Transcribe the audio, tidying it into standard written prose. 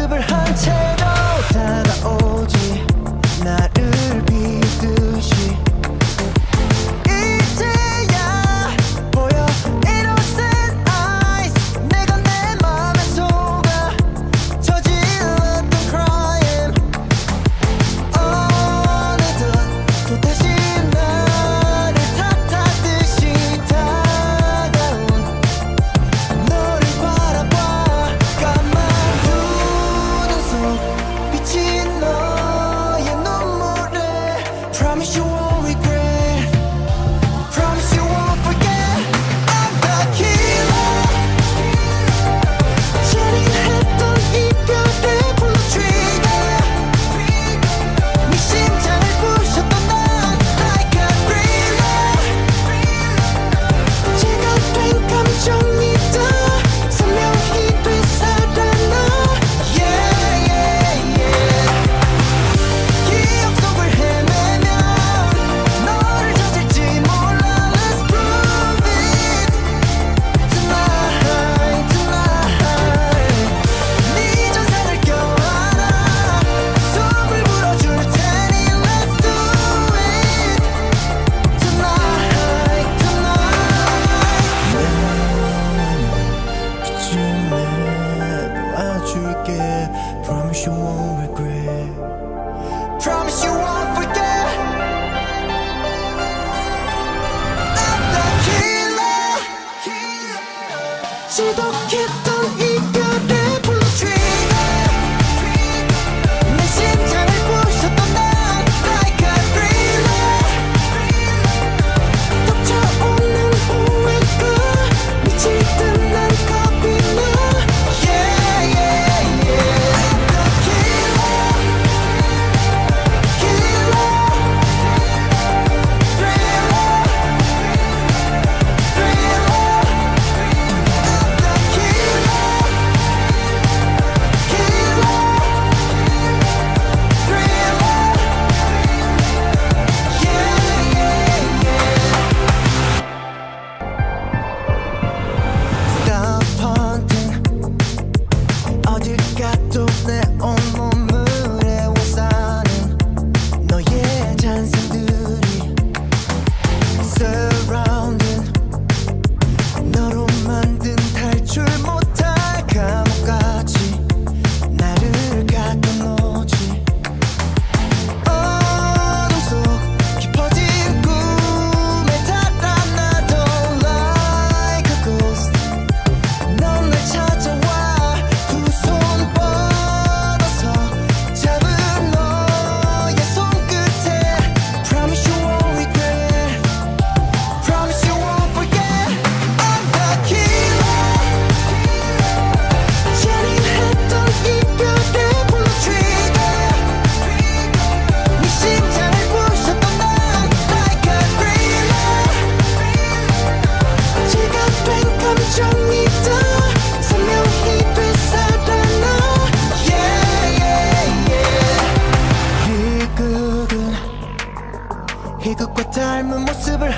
모습을 한 채로 다가오지 나를 비듯이 이제야 보여 innocent eyes 내가 내 맘에 속아 저질렀던 crime 어느덧 또다시 나를 탓하듯이 다가온 너를 바라봐 까만 눈 속 비친 너의 눈물에 Promise you won't regret Promise you won't forget I'm the killer 잔인했던 이별의 blue trigger 네 심장을 부셨던 난 like a thriller 제가 된 감정이다 선명히 되살아나 Yeah yeah yeah 기억 속을 헤매면 너를 저질지 몰라 Let's prove it Tonight, tonight 네 전생을 껴안아 숨을 불어줄 테니 Let's do it Tonight, tonight 내 빛을 내놓아줄게 Promise you won't regret Promise you won't forget I'm the killer 지독했던 이별의 blue trigger 내 심장을 부셨던 난 like a thriller 덮쳐오는 후회가 미치듯 난 겁이 나 Yeah yeah yeah I'm the killer thriller I'm the killer Yeah yeah yeah Stop hunting 어딜 가도 내 온몸을 에워싸는 너의 잔상들이 Surrounding 너로 만든 탈출 못할 감옥같이 나를 가둬놓지 어둠 속 깊어진 꿈에 달아나던 like a ghost 넌 날 찾아와 두 손 뻗어서 잡은 너의 손끝에 Promise you won't regret Promise you won't forget I'm the killer 잔인했던 이별의 blue trigger 네 심장을 부셨던 난 like a thriller 제가 된 감정이다 선명히 되살아나 Yeah yeah yeah 희극은 희극과 닮은 모습을